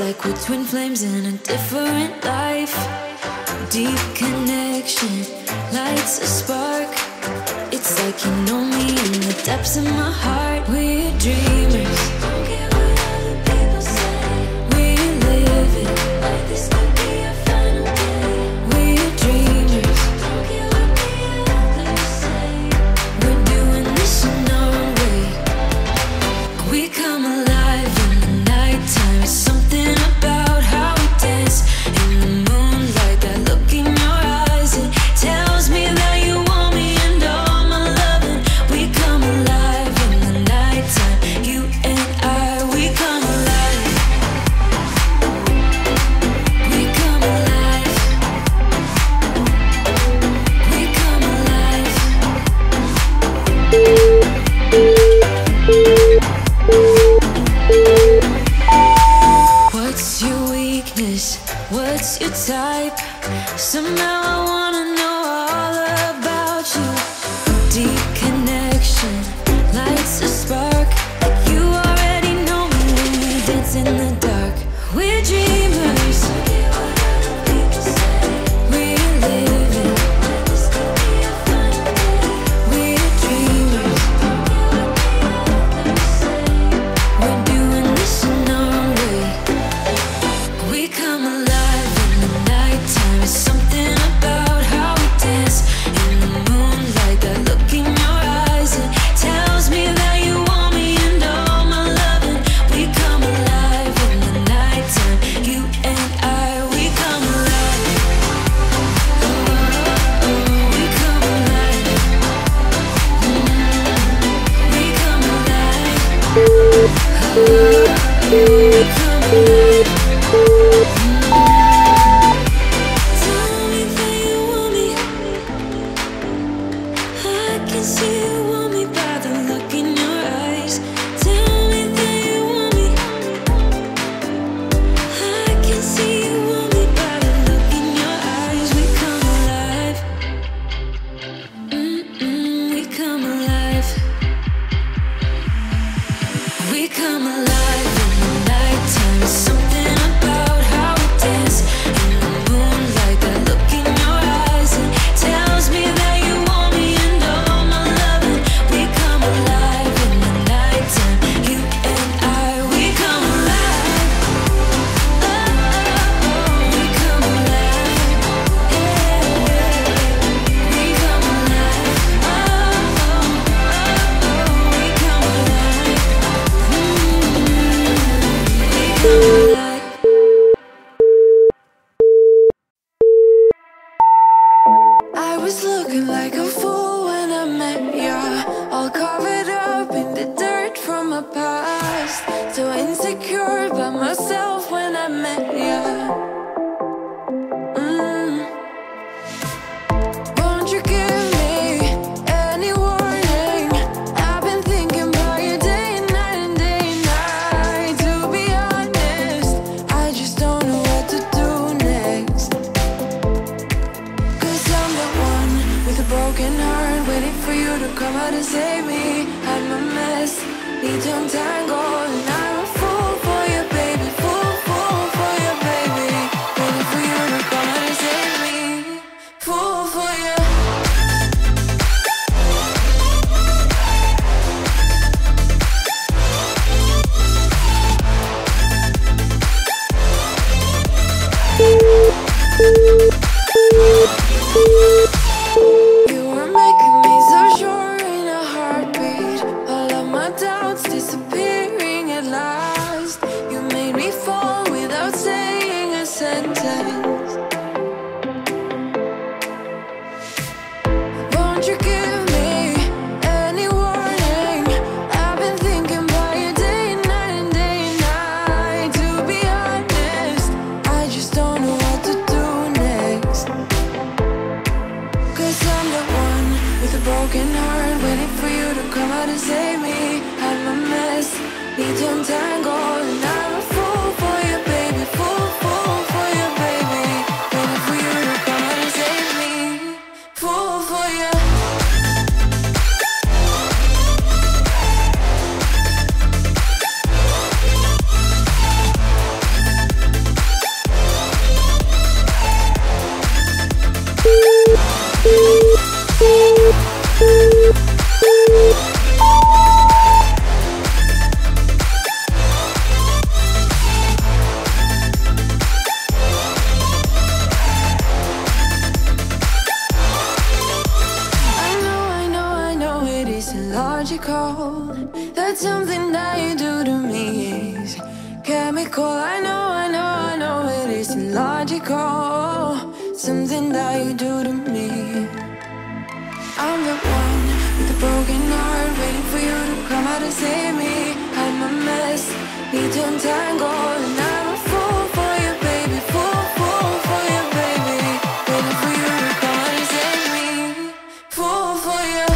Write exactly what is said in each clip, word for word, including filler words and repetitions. It's like we're twin flames in a different life. Deep connection lights a spark. It's like you know me in the depths of my heart. We're dreamers. What's your type? Somehow I wanna know all about you. Deep connection lights a spark. You already know me when we dance in the dark. We're dreamers. We're living. We're dreamers. We're doing this in our own way. We come alive. Don't know what to do next. it's something that you do to me. It's chemical, I know, I know, I know it isn't logical. Something that you do to me. I'm the one with a broken heart, waiting for you to come out and save me. I'm a mess, need to untangle, and I'm a fool for you, baby. Fool, fool for you, baby. Waiting for you to come out and save me. Fool for you.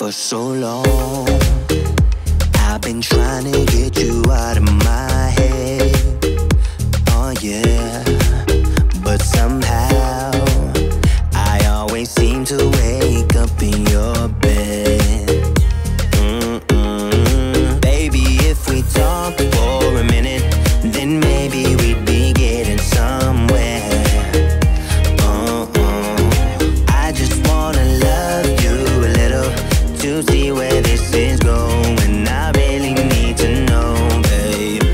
For so long, I've been trying to get you out of my head. Oh yeah, but somehow I always seem to wake up in your bed. Mm-mm. Baby, if we talk for a minute, then maybe we'd be getting somewhere. Uh-uh. I just wanna love you a little, to see where this is going. I really need to know, babe.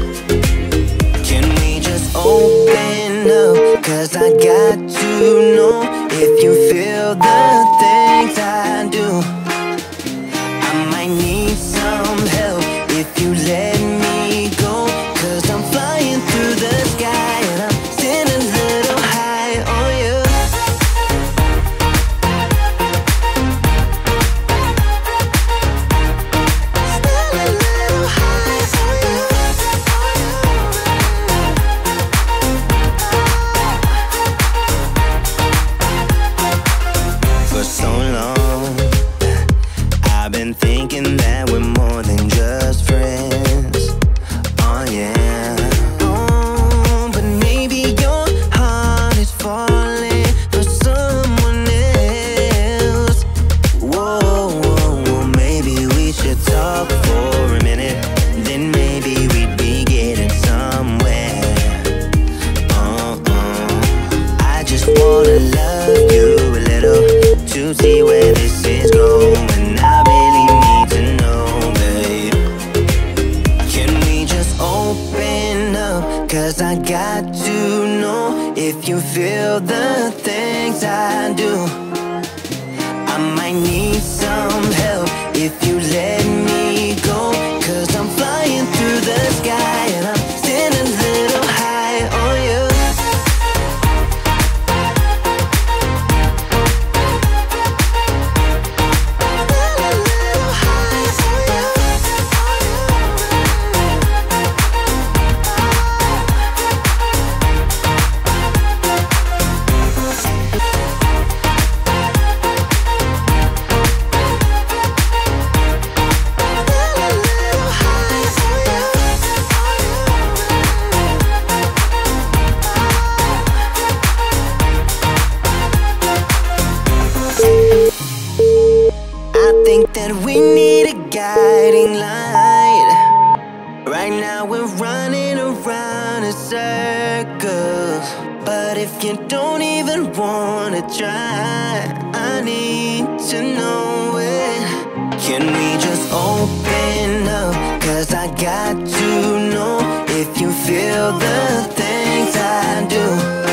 Can we just open up? Cause I got to know if you feel the things I do. I might need some help if you let me go. Cause I'm flying through the sky and I'm sitting a little high on you. Got to know if you feel the things I do.